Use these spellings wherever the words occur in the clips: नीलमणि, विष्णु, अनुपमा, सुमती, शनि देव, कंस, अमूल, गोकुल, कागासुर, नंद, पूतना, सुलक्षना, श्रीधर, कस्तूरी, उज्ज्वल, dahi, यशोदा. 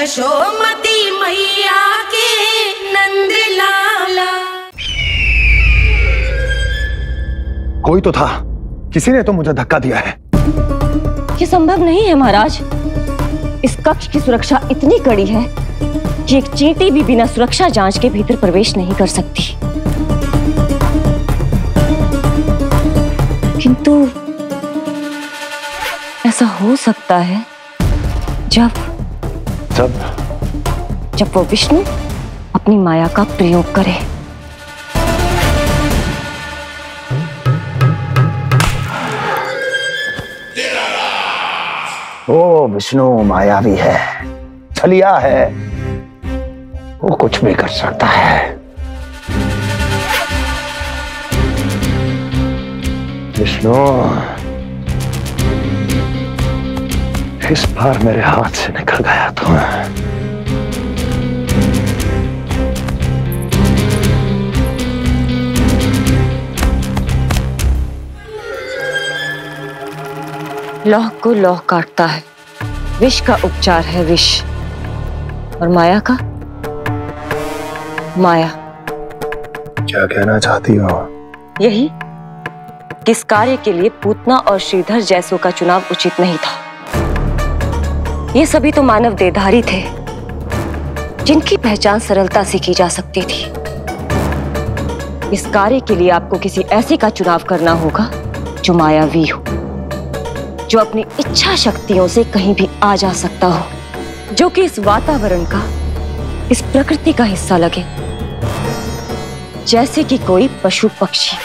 यशोमती मैया के नंद लाला। कोई तो था, किसी ने तो मुझे धक्का दिया है। ये संभव नहीं है महाराज, इस कक्ष की सुरक्षा इतनी कड़ी है कि एक चींटी भी बिना सुरक्षा जांच के भीतर प्रवेश नहीं कर सकती। किंतु ऐसा हो सकता है जब वो विष्णु अपनी माया का प्रयोग करे। ओ विष्णु मायावी है, छलिया है, वो कुछ भी कर सकता है। विष्णु इस बार मेरे हाथ से निकल गया था। लौह को लौह काटता है, विष का उपचार है विष, और माया का माया। क्या कहना चाहती हो? यही, किस कार्य के लिए पूतना और श्रीधर जैसों का चुनाव उचित नहीं था। ये सभी तो मानव देहधारी थे, जिनकी पहचान सरलता से की जा सकती थी। इस कार्य के लिए आपको किसी ऐसे का चुनाव करना होगा जो मायावी हो, जो अपनी इच्छा शक्तियों से कहीं भी आ जा सकता हो, जो कि इस वातावरण का, इस प्रकृति का हिस्सा लगे, जैसे कि कोई पशु पक्षी।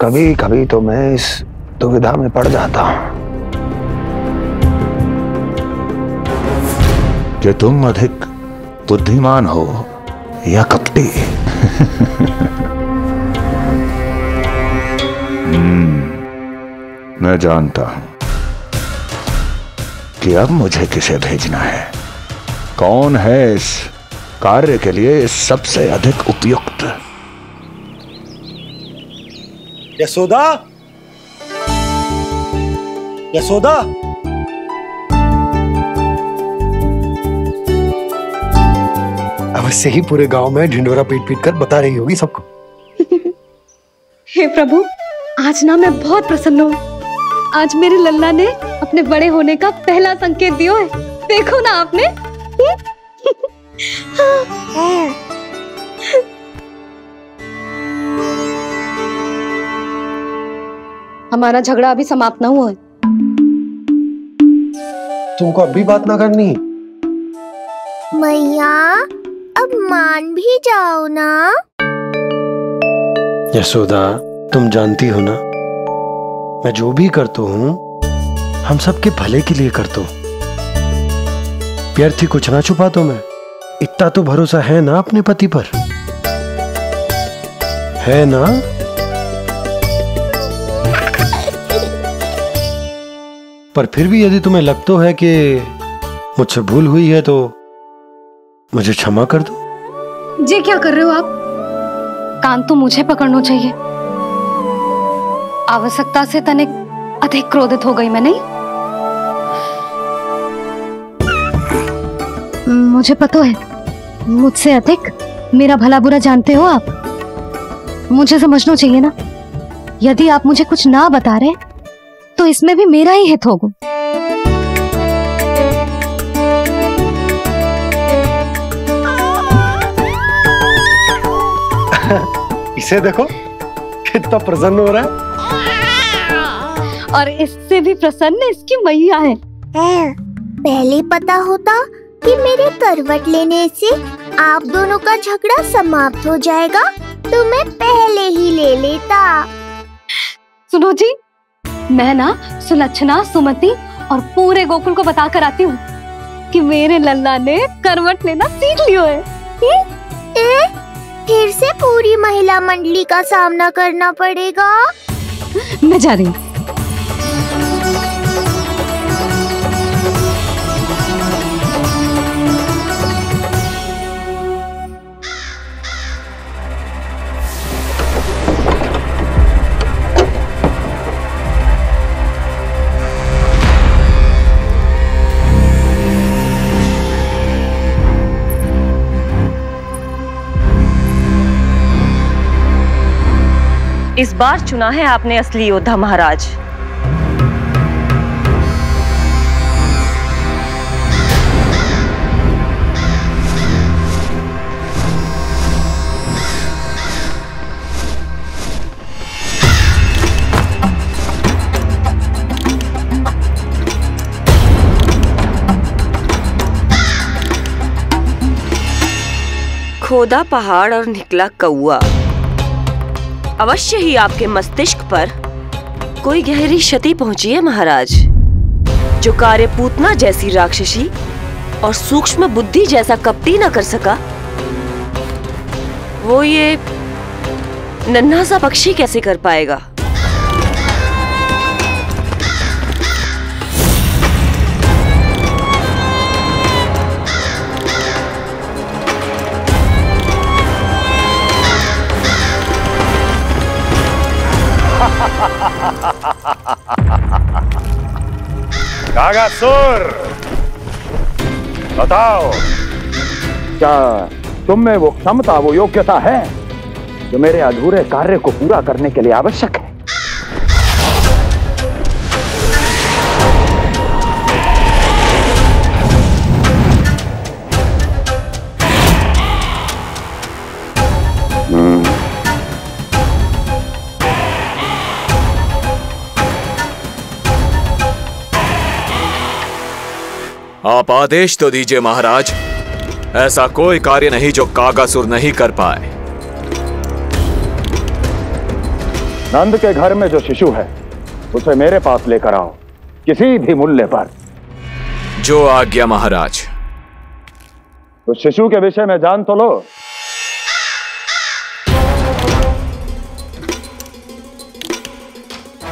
कभी कभी तो मैं इस दुविधा में पड़ जाता हूं कि तुम अधिक बुद्धिमान हो या कपटी। मैं जानता हूं कि अब मुझे किसे भेजना है, कौन है इस कार्य के लिए सबसे अधिक उपयुक्त। यशोदा, यशोदा, अवश्य ही पूरे गांव में ढिंडोरा पीट पीट कर बता रही होगी सबको। हे प्रभु, आज ना मैं बहुत प्रसन्न हूँ। आज मेरे लल्ला ने अपने बड़े होने का पहला संकेत दिया है। देखो ना आपने। हमारा झगड़ा अभी समाप्त ना हुआ है। तुमको अब भी बात ना करनी। मैया, अब मान भी जाओ ना। यशोदा, तुम जानती हो ना, मैं जो भी करता हूँ हम सबके भले के लिए करता हूँ। व्यर्थ ही कुछ ना छुपा तो मैं, इतना तो भरोसा है ना अपने पति पर, है ना? पर फिर भी यदि तुम्हें लगता है कि मुझसे भूल हुई है तो मुझे क्षमा कर दो। जी क्या कर रहे हो आप? कान तो मुझे पकड़ना चाहिए। आवश्यकता से तनिक अधिक क्रोधित हो गई मैं, नहीं? मुझे पता है, मुझसे अधिक मेरा भला बुरा जानते हो आप। मुझे समझना चाहिए ना, यदि आप मुझे कुछ ना बता रहे तो इसमें भी मेरा ही हित होगा। इसे देखो कितना प्रसन्न हो रहा है, और इससे भी प्रसन्न इसकी मैया है। पहले पता होता कि मेरे करवट लेने से आप दोनों का झगड़ा समाप्त हो जाएगा तो मैं पहले ही ले लेता। सुनो जी, मैं ना सुलक्षना, सुमती और पूरे गोकुल को बता कर आती हूँ कि मेरे लल्ला ने करवट लेना सीख लियो है। फिर से पूरी महिला मंडली का सामना करना पड़ेगा। मैं जा रही हूँ। इस बार चुना है आपने असली योद्धा महाराज। खोदा पहाड़ और निकला कौआ। अवश्य ही आपके मस्तिष्क पर कोई गहरी क्षति पहुंची है महाराज। जो कार्य पूतना जैसी राक्षसी और सूक्ष्म बुद्धि जैसा कपटी न कर सका, वो ये नन्हा सा पक्षी कैसे कर पाएगा। कागासुर, बताओ क्या तुम में वो क्षमता, वो योग्यता है जो मेरे अधूरे कार्य को पूरा करने के लिए आवश्यक है। आप आदेश तो दीजिए महाराज, ऐसा कोई कार्य नहीं जो कागासुर नहीं कर पाए। नंद के घर में जो शिशु है उसे मेरे पास लेकर आओ, किसी भी मूल्य पर। जो आज्ञा महाराज। उस शिशु के विषय में जान तो लो।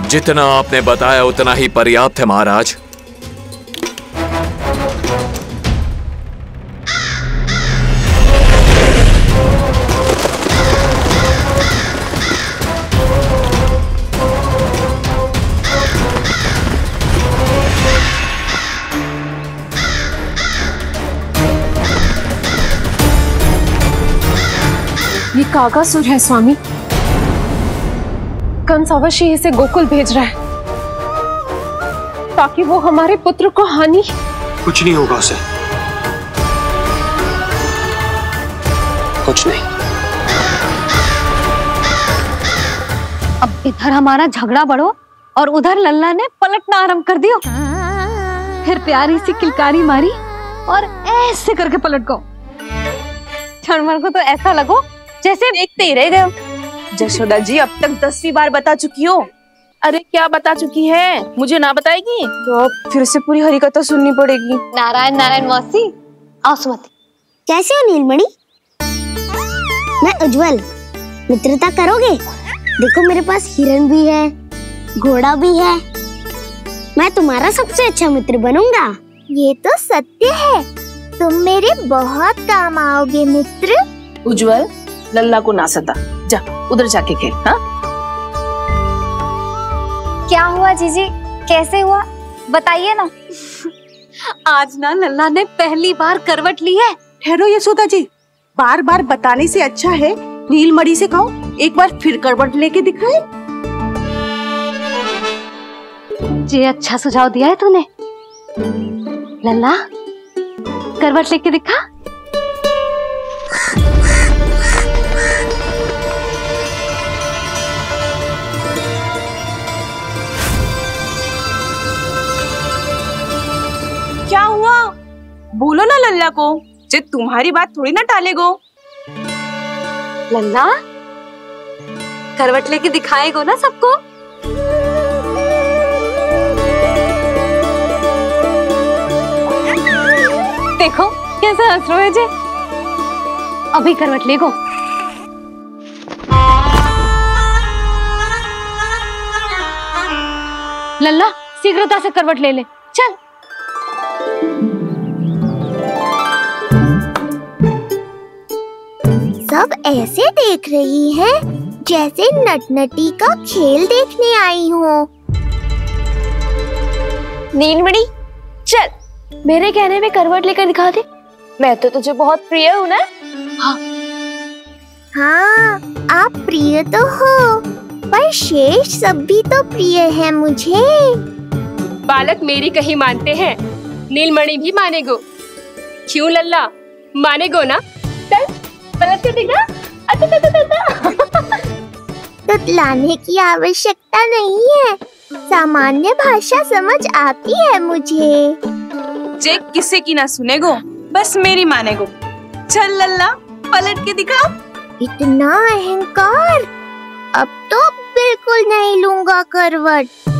जितना आपने बताया उतना ही पर्याप्त है महाराज। कागासुर है स्वामी। कंस अवश्य इसे गोकुल भेज रहा है ताकि वो हमारे पुत्र को हानि। कुछ नहीं होगा उसे, कुछ नहीं। अब इधर हमारा झगड़ा बढ़ो और उधर लल्ला ने पलटना आरंभ कर दियो, फिर प्यारी सी किलकारी मारी और ऐसे करके पलट गो। छनमन को तो ऐसा लगो जैसे देखते ही रह गए। यशोदा जी अब तक 10वीं बार बता चुकी हो। अरे क्या बता चुकी है, मुझे ना बताएगी तो फिर से पूरी हरिकथा सुननी पड़ेगी। नारायण नारायण मौसी। आओ सुमती। कैसे हो नीलमणि? मैं उज्ज्वल। मित्रता करोगे? देखो मेरे पास हिरण भी है, घोड़ा भी है। मैं तुम्हारा सबसे अच्छा मित्र बनूंगा। ये तो सत्य है, तुम मेरे बहुत काम आओगे मित्र। उज्ज्वल लल्ला को ना सता, जा उधर जाके खेल। हाँ क्या हुआ जीजी, कैसे हुआ बताइए ना। आज ना लल्ला ने पहली बार करवट ली है। ठहरो यशोदा जी, बार बार बताने से अच्छा है नीलमणि से कहो एक बार फिर करवट लेके दिखाए। जी अच्छा सुझाव दिया है तूने। लल्ला करवट लेके दिखा। क्या हुआ बोलो ना लल्ला को, जे तुम्हारी बात थोड़ी ना टालेगो। लल्ला करवट लेके दिखाएगो ना सबको। देखो कैसा हंस रहे जे। अभी करवट लेगो। लल्ला शीघ्रता से करवट ले ले, चल। सब ऐसे देख रही है जैसे नटनटी का खेल देखने आई हो। नीलमणि चल, मेरे कहने में करवट लेकर दिखा दे। मैं तो तुझे बहुत प्रिय हूँ ना। हाँ आप प्रिय तो हो, पर शेष सब भी तो प्रिय है मुझे। बालक मेरी कही मानते हैं, नीलमणि भी मानेगो। क्यों लल्ला, मानेगो ना? चल गलत कर देगा। तुतलाने की आवश्यकता नहीं है, सामान्य भाषा समझ आती है मुझे। जे किसी की ना सुनेगो, बस मेरी मानेगो। चल लल्ला, पलट के दिखा। इतना अहंकार, अब तो बिल्कुल नहीं लूंगा करवट।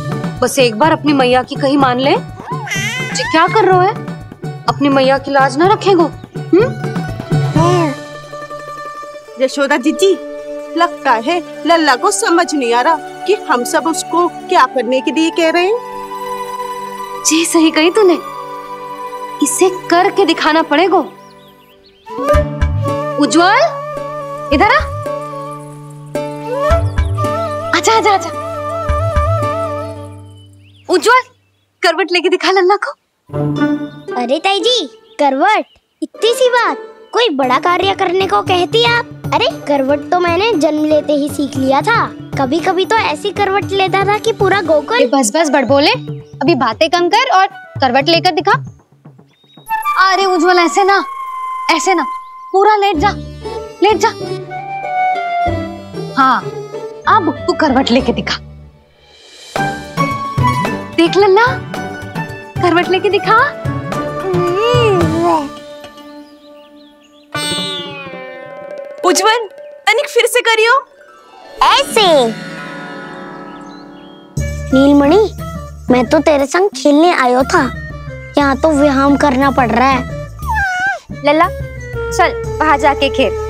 बस एक बार अपनी मैया की कहीं मान ले। जे क्या कर रहे है? अपनी मैया की लाज ना रखेगो। यशोदा जीजी, लगता है लल्ला को समझ नहीं आ रहा कि हम सब उसको क्या करने के लिए कह रहे हैं। जी सही कही तूने, इसे करके दिखाना पड़ेगा। उज्ज्वल इधर आ। अच्छा अच्छा अच्छा, उज्ज्वल करवट लेके दिखा लल्ला को। अरे ताई जी, करवट इतनी सी बात, कोई बड़ा कार्य करने को कहती आप? अरे करवट तो मैंने जन्म लेते ही सीख लिया था। कभी कभी तो ऐसी करवट लेता था कि पूरा गोकुल। बस बस बड़बोले, अभी बातें कम कर और करवट लेकर दिखा। अरे उज्ज्वल ऐसे ना, ऐसे ना, पूरा लेट जा, लेट जा। हाँ अब तू करवट लेके दिखा। देख लल्ला, करवट लेके दिखा। उज्ज्वल अनिक फिर से करियो ऐसे। नीलमणि, मैं तो तेरे संग खेलने आयो था, यहाँ तो विहाम करना पड़ रहा है। लल्ला चल वहां जाके खेल।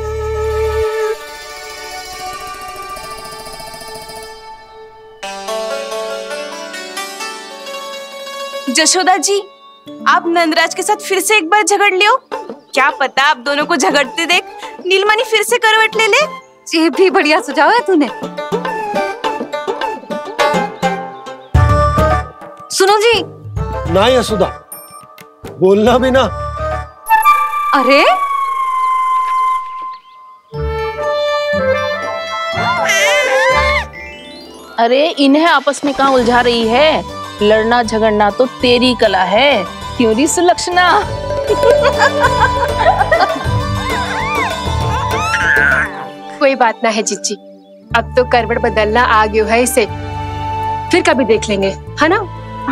यशोदा जी, आप नंदराज के साथ फिर से एक बार झगड़ लियो। क्या पता आप दोनों को झगड़ते देख नीलमणि फिर से करवट ले ले। ये भी बढ़िया सुझाव है तूने। सुनो जी। ना यशोदा, बोलना भी ना। अरे अरे इन्हें आपस में कहाँ उलझा रही है? लड़ना झगड़ना तो तेरी कला है, क्यों री सुलक्षना? कोई बात ना है जीजी, अब तो करवट बदलना आ गया है, इसे फिर कभी देख लेंगे, है ना?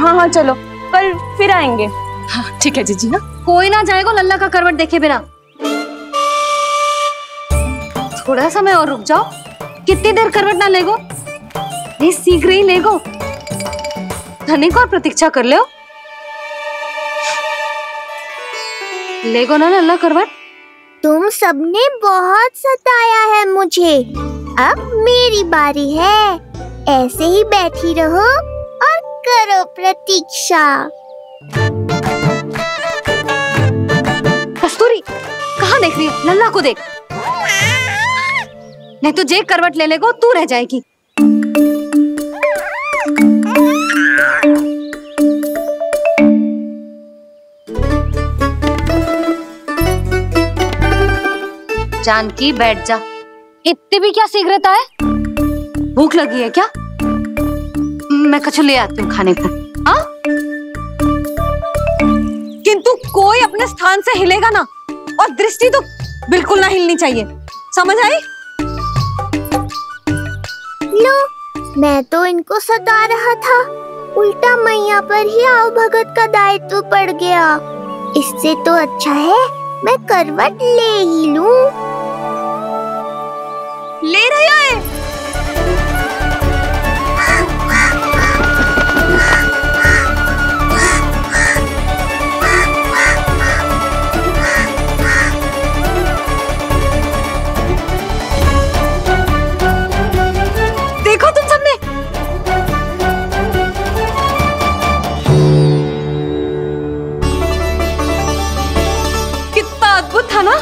हाँ हाँ चलो, पर फिर आएंगे। हाँ ठीक है जीजी। ना कोई ना जाएगा लल्ला का करवट देखे बिना। थोड़ा समय और रुक जाओ। कितनी देर करवट ना लेगो? ये शीघ्र ही लेगो, धनिक और प्रतीक्षा कर ले। लेगो ना लल्ला करवट। तुम सबने बहुत सताया है मुझे, अब मेरी बारी है। ऐसे ही बैठी रहो और करो प्रतीक्षा। कस्तूरी कहाँ देख रही है? लल्ला को देख, नहीं तो जे करवट ले लेगो तू रह जाएगी। जानकी बैठ जा। इतनी भी क्या शीघ्रता है? भूख लगी है क्या? मैं कुछ ले आती हूँ खाने को। किंतु कोई अपने स्थान से हिलेगा ना, और दृष्टि तो बिल्कुल ना हिलनी चाहिए, समझ आई? लो, मैं तो इनको सता रहा था, उल्टा मैया पर ही आव भगत का दायित्व पड़ गया। इससे तो अच्छा है मैं करवट ले ही लूं। ले रही है। देखो तुम सबने। कितना अद्भुत था ना?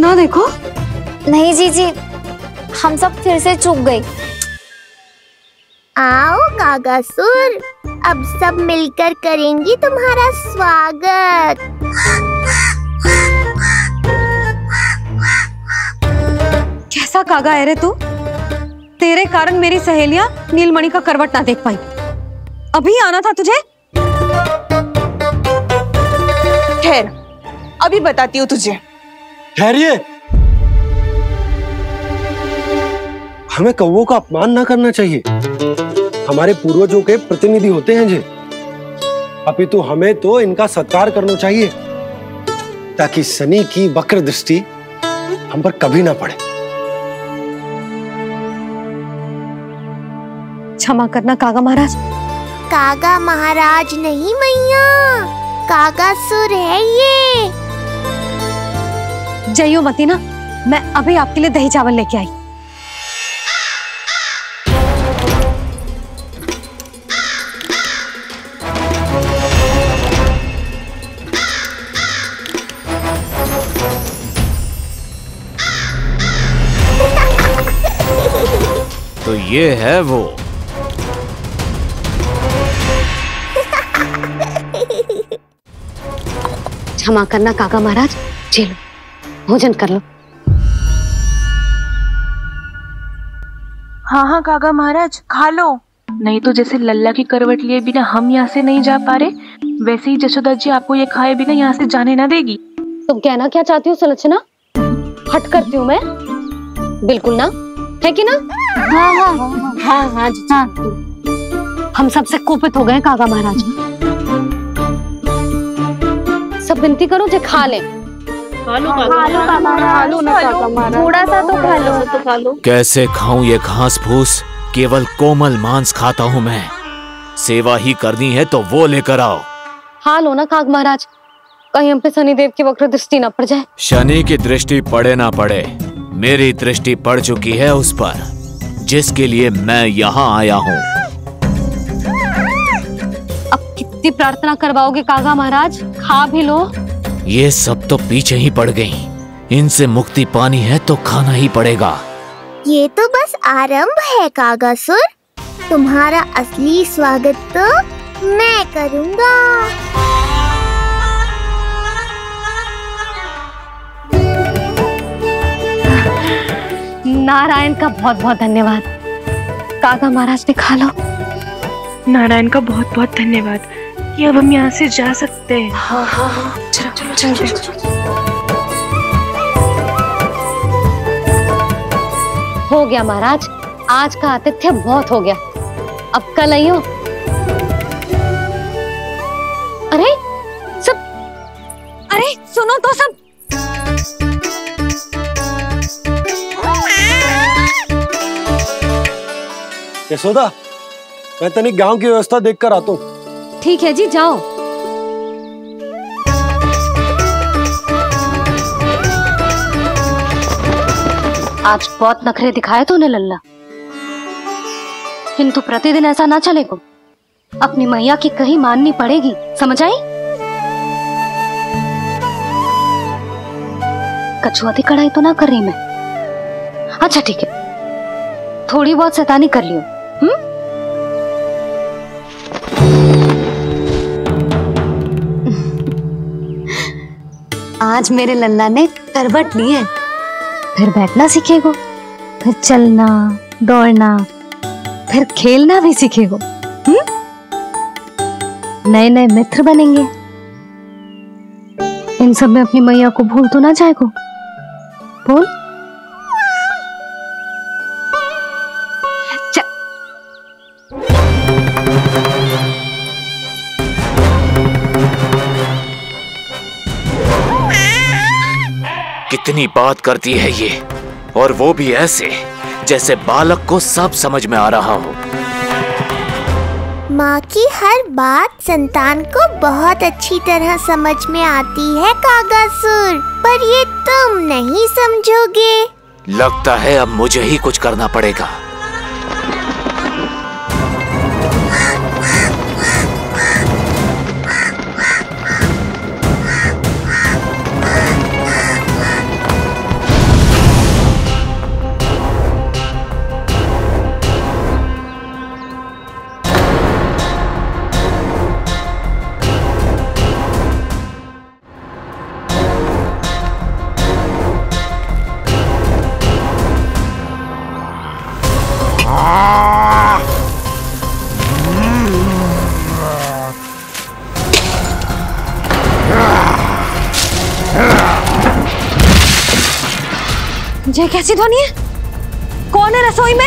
ना देखो। नहीं जीजी, हम सब फिर से चूक गए। आओ कागासुर, अब सब मिलकर करेंगी तुम्हारा स्वागत। कैसा कागा है रे तू? तेरे कारण मेरी सहेलियां नीलमणि का करवट ना देख पाई। अभी आना था तुझे? ठहर, अभी बताती हूँ तुझे। ठहरिए, हमें कौवों का अपमान ना करना चाहिए। हमारे पूर्वजों के प्रतिनिधि होते हैं जी, अपितु हमें तो इनका सत्कार करना चाहिए ताकि शनि की वक्र दृष्टि हम पर कभी ना पड़े। क्षमा करना कागा महाराज। कागा महाराज नहीं मैया, कागासुर है ये। जइयो मती ना, मैं अभी आपके लिए दही चावल लेके आई। तो ये है वो। क्षमा करना काका महाराज, चलो भोजन कर लो। हाँ हाँ काका महाराज, खा लो। नहीं तो जैसे लल्ला की करवट लिए बिना हम यहाँ से नहीं जा पा रहे, वैसे ही यशोदा जी आपको ये खाए बिना यहाँ से जाने ना देगी। तुम कहना क्या चाहती हो सुलक्षना? हट करती हूँ मैं, बिल्कुल ना, है कि ना? हाँ हाँ हाँ हाँ हाँ हाँ। हम सबसे कोपित हो गए काका महाराज। सब विनती करो जो खा लें। थोड़ा सा तो खा लो, तो खा लो। कैसे खाऊं ये घास फूस? केवल कोमल मांस खाता हूँ मैं। सेवा ही करनी है तो वो लेकर आओ। खा लो ना काग महाराज, कहीं हम पे शनि देव की वक्र दृष्टि न पड़ जाए। शनि की दृष्टि पड़े ना पड़े, मेरी दृष्टि पड़ चुकी है उस पर जिसके लिए मैं यहाँ आया हूँ। अब कितनी प्रार्थना करवाओगे कागा महाराज? खा भी लो। ये सब तो पीछे ही पड़ गई, इनसे मुक्ति पानी है तो खाना ही पड़ेगा। ये तो बस आरंभ है कागासुर, तुम्हारा असली स्वागत तो मैं करूँगा। नारायण का बहुत बहुत धन्यवाद। काका महाराज ने खा लो। नारायण का बहुत बहुत धन्यवाद। ये अब हम यहाँ से जा सकते हैं। हाँ हाँ हाँ, चलो चलो चलो, चलो, चलो, चलो, चलो। हो गया महाराज, आज का आतिथ्य बहुत हो गया, अब कल आइयो। अरे सब, अरे सुनो तो सब। यशोदा, मैं तनिक गांव की व्यवस्था देख कर आता हूँ। ठीक है जी, जाओ। आज बहुत नखरे दिखाए तूने लल्ला, किंतु प्रतिदिन ऐसा ना चलेगा। अपनी मैया की कही माननी पड़ेगी, समझ आई? कछुआ की कड़ाई तो ना कर रही मैं। अच्छा ठीक है, थोड़ी बहुत शैतानी कर लियो। आज मेरे लल्ला ने करवट ली है। फिर बैठना सीखेगो, फिर चलना दौड़ना, फिर खेलना भी सीखेगो। नए नए मित्र बनेंगे। इन सब में अपनी मैया को भूल तो ना जाएगो। बोल। कितनी बात करती है ये, और वो भी ऐसे जैसे बालक को सब समझ में आ रहा हो। माँ की हर बात संतान को बहुत अच्छी तरह समझ में आती है कागासुर, पर ये तुम नहीं समझोगे। लगता है अब मुझे ही कुछ करना पड़ेगा। ये कैसी ध्वनि है? कौन है रसोई में?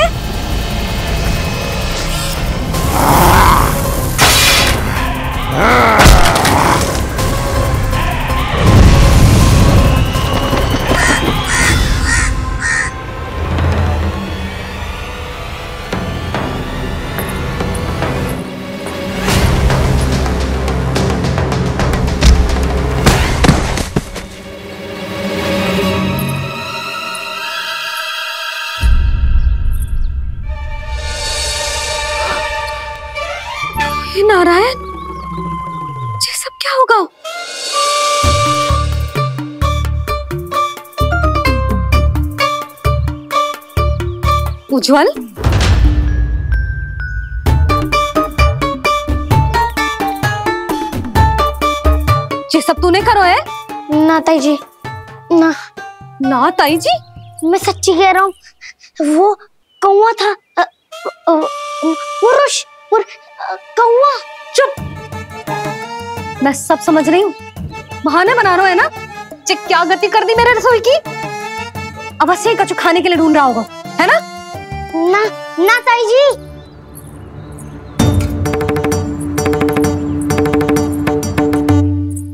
उज्ज्वल, ये सब तूने करो है? ना ताई जी, ना ना ताई जी, मैं सच्ची कह रहा हूँ। वो कौवा था, पुरुष और कौवा। चुप, मैं सब समझ रही हूँ, बहाने बना रहा है ना? ये क्या गति कर दी मेरे रसोई की? अब बस ये कछु खाने के लिए ढूंढ रहा होगा, है ना? ना ना ताई जी,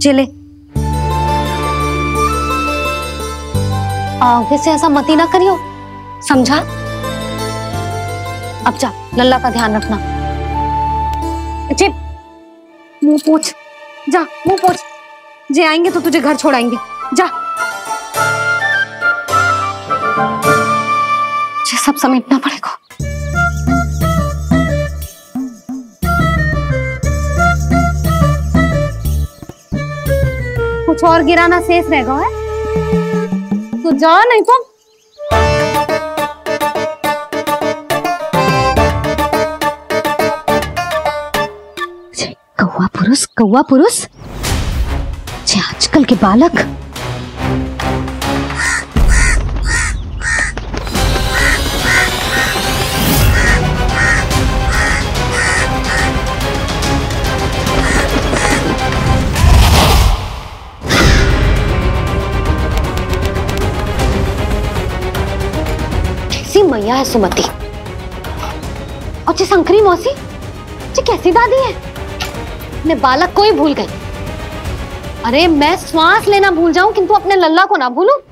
चले आगे से ऐसा मती ना करियो, समझा? अब जा, लल्ला का ध्यान रखना। जे मुंह पोछ, जा मुंह पोछ। जे आएंगे तो तुझे घर छोड़ाएंगे, जा। सब समेटना पड़ेगा। कुछ और गिराना शेष रहेगा है, तो जाओ नहीं तो। कौवा पुरुष, कौवा पुरुष, आजकल के बालक। मैया है सुमती, और ये संकरी मौसी, ये कैसी दादी है? मैं बालक को ही भूल गई। अरे मैं श्वास लेना भूल जाऊं, किंतु अपने लल्ला को ना भूलूं।